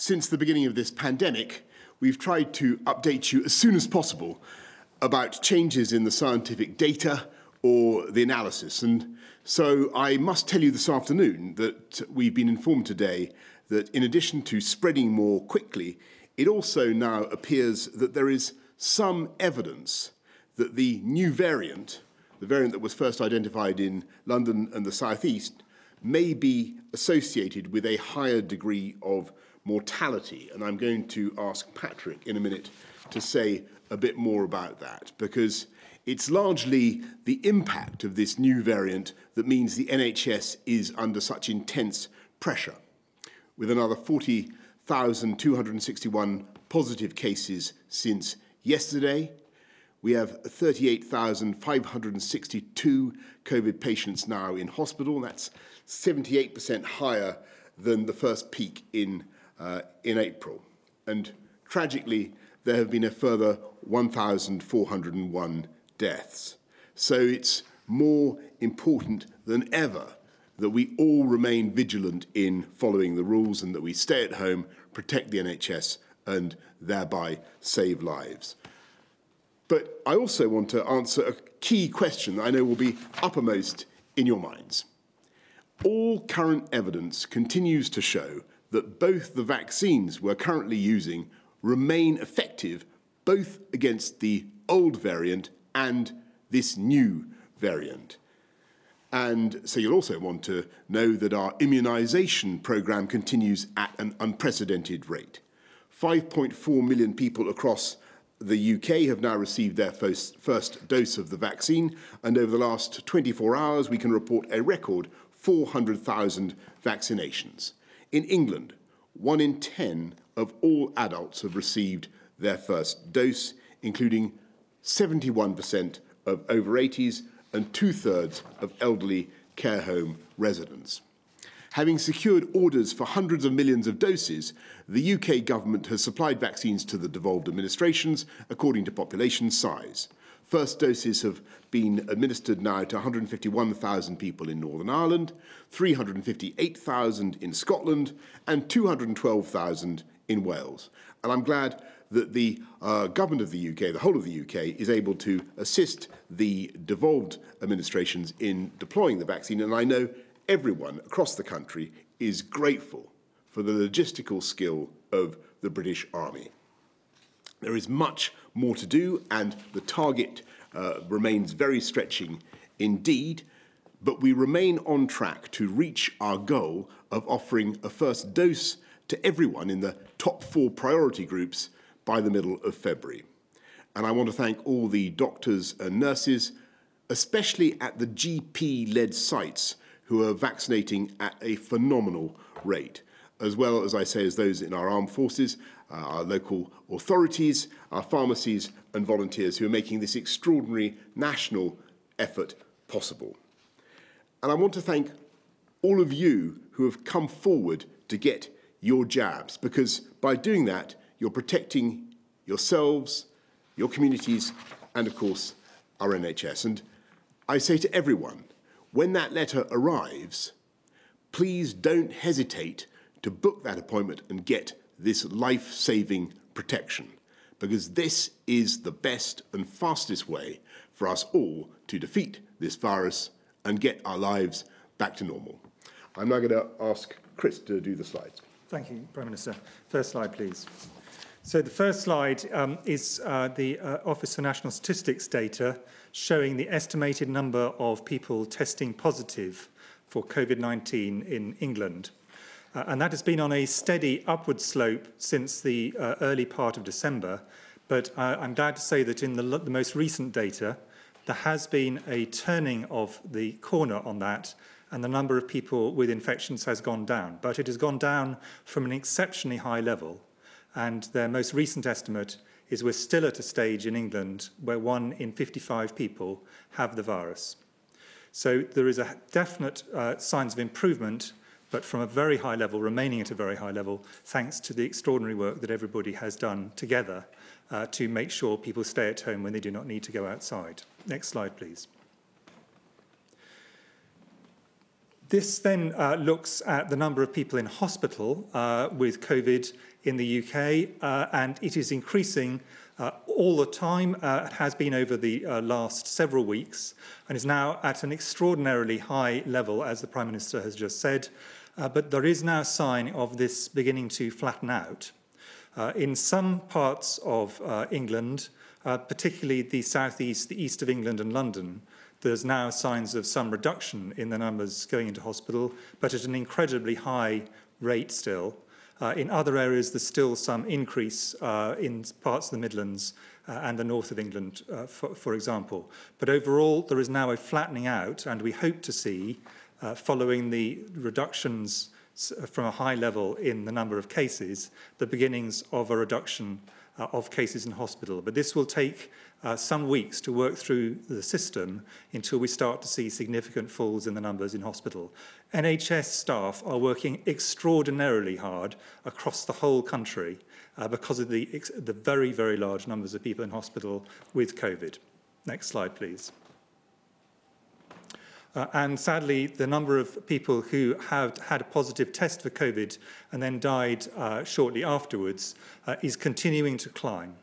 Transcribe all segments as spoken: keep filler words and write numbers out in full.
since the beginning of this pandemic, we've tried to update you as soon as possible about changes in the scientific data or the analysis. And so I must tell you this afternoon that we've been informed today that in addition to spreading more quickly, it also now appears that there is some evidence that the new variant, the variant that was first identified in London and the southeast, may be associated with a higher degree of mortality. And I'm going to ask Patrick in a minute to say a bit more about that, because it's largely the impact of this new variant that means the N H S is under such intense pressure, with another forty thousand two hundred sixty-one positive cases since yesterday. We have thirty-eight thousand five hundred sixty-two COVID patients now in hospital. That's seventy-eight percent higher than the first peak in, uh, in April. And tragically, there have been a further one thousand four hundred one deaths. So it's more important than ever that we all remain vigilant in following the rules and that we stay at home, protect the N H S, and thereby save lives. But I also want to answer a key question that I know will be uppermost in your minds. All current evidence continues to show that both the vaccines we're currently using remain effective both against the old variant and this new variant. And so you'll also want to know that our immunisation programme continues at an unprecedented rate. five point four million people across the U K have now received their first, first dose of the vaccine, and over the last twenty-four hours we can report a record four hundred thousand vaccinations. In England, one in ten of all adults have received their first dose, including seventy-one percent of over eighties and two-thirds of elderly care home residents. Having secured orders for hundreds of millions of doses, the U K government has supplied vaccines to the devolved administrations according to population size. First doses have been administered now to one hundred fifty-one thousand people in Northern Ireland, three hundred fifty-eight thousand in Scotland, and two hundred twelve thousand in Wales. And I'm glad that the uh, government of the U K, the whole of the U K, is able to assist the devolved administrations in deploying the vaccine, and I know everyone across the country is grateful for the logistical skill of the British Army. There is much more to do, and the target uh, remains very stretching indeed, but we remain on track to reach our goal of offering a first dose to everyone in the top four priority groups by the middle of February. And I want to thank all the doctors and nurses, especially at the G P-led sites, who are vaccinating at a phenomenal rate, as well as, I say, as those in our armed forces, uh, our local authorities, our pharmacies and volunteers who are making this extraordinary national effort possible. And I want to thank all of you who have come forward to get your jabs, because by doing that, you're protecting yourselves, your communities, and of course, our N H S. And I say to everyone, when that letter arrives, please don't hesitate to book that appointment and get this life-saving protection, because this is the best and fastest way for us all to defeat this virus and get our lives back to normal. I'm now going to ask Chris to do the slides. Thank you, Prime Minister. First slide, please. So the first slide um, is uh, the uh, Office for National Statistics data showing the estimated number of people testing positive for COVID nineteen in England. Uh, and that has been on a steady upward slope since the uh, early part of December. But uh, I'm glad to say that in the, the most recent data, there has been a turning of the corner on that, and the number of people with infections has gone down. But it has gone down from an exceptionally high level. And their most recent estimate is we're still at a stage in England where one in fifty-five people have the virus. So there is a definite uh, signs of improvement, but from a very high level, remaining at a very high level, thanks to the extraordinary work that everybody has done together uh, to make sure people stay at home when they do not need to go outside. Next slide, please. This then uh, looks at the number of people in hospital uh, with COVID in the U K, uh, and it is increasing uh, all the time. Uh, it has been over the uh, last several weeks and is now at an extraordinarily high level, as the Prime Minister has just said. Uh, but there is now a sign of this beginning to flatten out. Uh, in some parts of uh, England, uh, particularly the southeast, the east of England and London, there's now signs of some reduction in the numbers going into hospital, but at an incredibly high rate still. Uh, in other areas, there's still some increase uh, in parts of the Midlands uh, and the north of England, uh, for, for example. But overall, there is now a flattening out, and we hope to see, uh, following the reductions from a high level in the number of cases, the beginnings of a reduction uh, of cases in hospital. But this will take uh, some weeks to work through the system until we start to see significant falls in the numbers in hospital. N H S staff are working extraordinarily hard across the whole country uh, because of the, the very, very large numbers of people in hospital with COVID. Next slide, please. Uh, and sadly, the number of people who have had a positive test for COVID and then died uh, shortly afterwards uh, is continuing to climb.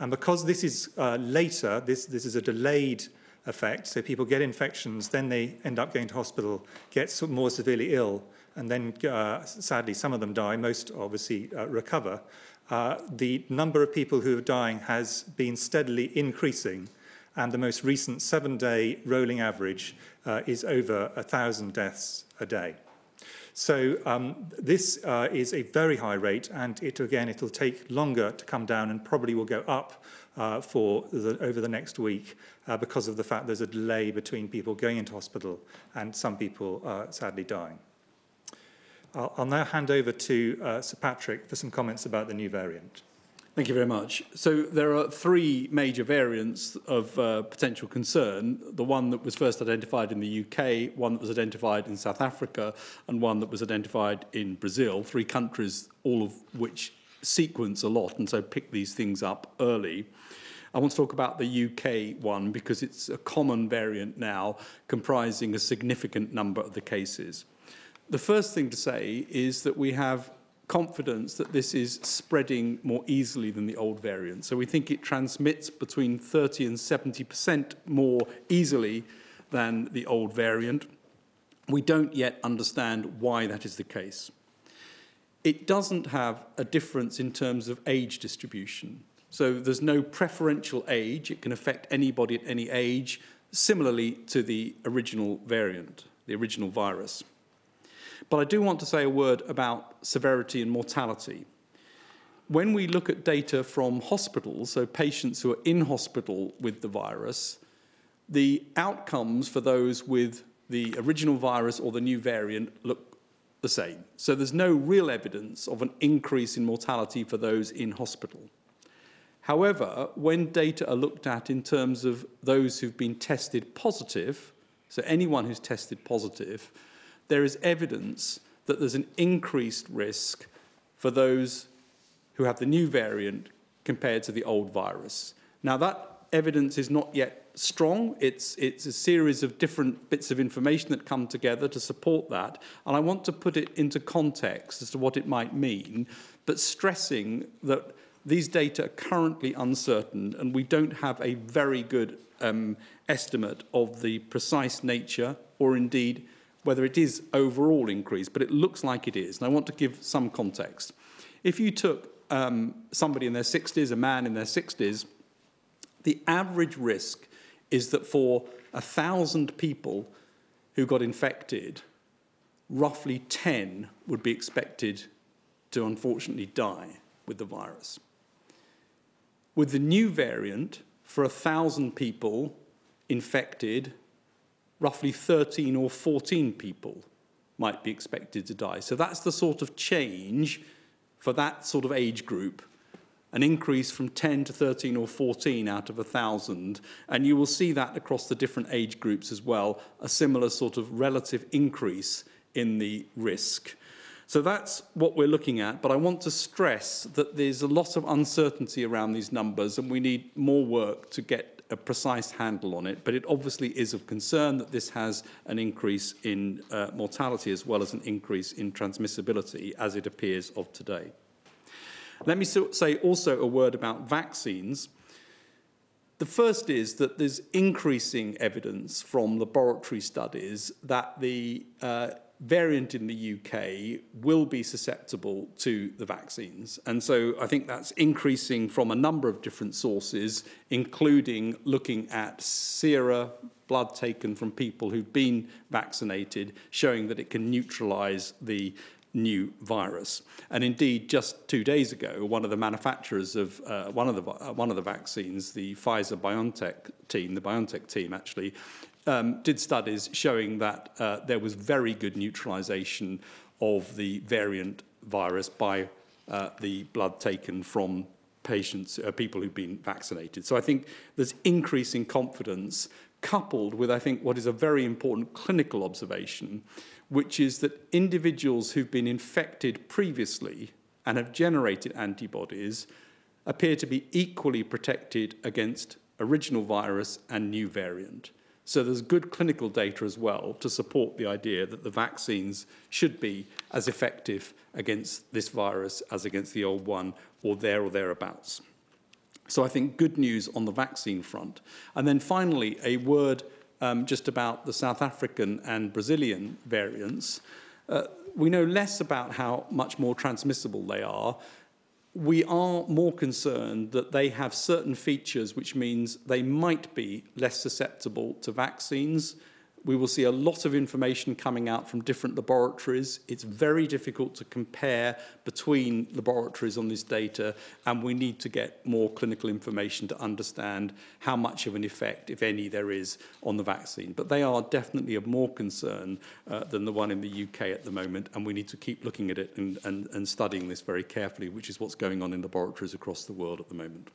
And because this is uh, later, this, this is a delayed effect, so people get infections, then they end up going to hospital, get more severely ill, and then uh, sadly some of them die, most obviously uh, recover. Uh, the number of people who are dying has been steadily increasing, and the most recent seven-day rolling average uh, is over one thousand deaths a day. So um, this uh, is a very high rate, and it, again, it'll take longer to come down and probably will go up uh, for the, over the next week uh, because of the fact there's a delay between people going into hospital and some people uh, sadly dying. I'll, I'll now hand over to uh, Sir Patrick for some comments about the new variant. Thank you very much. So there are three major variants of uh, potential concern. The one that was first identified in the U K, one that was identified in South Africa, and one that was identified in Brazil, three countries, all of which sequence a lot and so pick these things up early. I want to talk about the U K one because it's a common variant now comprising a significant number of the cases. The first thing to say is that we have confidence that this is spreading more easily than the old variant. So we think it transmits between thirty and seventy percent more easily than the old variant. We don't yet understand why that is the case. It doesn't have a difference in terms of age distribution. So there's no preferential age. It can affect anybody at any age, similarly to the original variant, the original virus. But I do want to say a word about severity and mortality. When we look at data from hospitals, so patients who are in hospital with the virus, the outcomes for those with the original virus or the new variant look the same. So there's no real evidence of an increase in mortality for those in hospital. However, when data are looked at in terms of those who've been tested positive, so anyone who's tested positive, there is evidence that there's an increased risk for those who have the new variant compared to the old virus. Now, that evidence is not yet strong. It's, it's a series of different bits of information that come together to support that. And I want to put it into context as to what it might mean, but stressing that these data are currently uncertain and we don't have a very good um, estimate of the precise nature or indeed whether it is overall increased, but it looks like it is. And I want to give some context. If you took um, somebody in their sixties, a man in their sixties, the average risk is that for one thousand people who got infected, roughly ten would be expected to unfortunately die with the virus. With the new variant, for one thousand people infected, roughly thirteen or fourteen people might be expected to die. So that's the sort of change for that sort of age group, an increase from ten to thirteen or fourteen out of one thousand. And you will see that across the different age groups as well, a similar sort of relative increase in the risk. So that's what we're looking at. But I want to stress that there's a lot of uncertainty around these numbers, and we need more work to get a precise handle on it, but it obviously is of concern that this has an increase in uh, mortality as well as an increase in transmissibility as it appears of today. Let me so say also a word about vaccines. The first is that there's increasing evidence from laboratory studies that the uh, variant in the U K will be susceptible to the vaccines. And so I think that's increasing from a number of different sources, including looking at sera, blood taken from people who've been vaccinated, showing that it can neutralise the new virus. And indeed, just two days ago, one of the manufacturers of uh, one of the uh, one of the vaccines, the Pfizer-BioNTech team, the BioNTech team actually, Um, did studies showing that uh, there was very good neutralization of the variant virus by uh, the blood taken from patients, uh, people who've been vaccinated. So I think there's increasing confidence coupled with, I think, what is a very important clinical observation, which is that individuals who've been infected previously and have generated antibodies appear to be equally protected against original virus and new variant. So there's good clinical data as well to support the idea that the vaccines should be as effective against this virus as against the old one, or there or thereabouts. So I think good news on the vaccine front. And then finally, a word um, just about the South African and Brazilian variants. Uh, we know less about how much more transmissible they are. We are more concerned that they have certain features which means they might be less susceptible to vaccines. We will see a lot of information coming out from different laboratories. It's very difficult to compare between laboratories on this data, and we need to get more clinical information to understand how much of an effect, if any, there is on the vaccine. But they are definitely of more concern uh, than the one in the U K at the moment, and we need to keep looking at it and, and, and studying this very carefully, which is what's going on in laboratories across the world at the moment.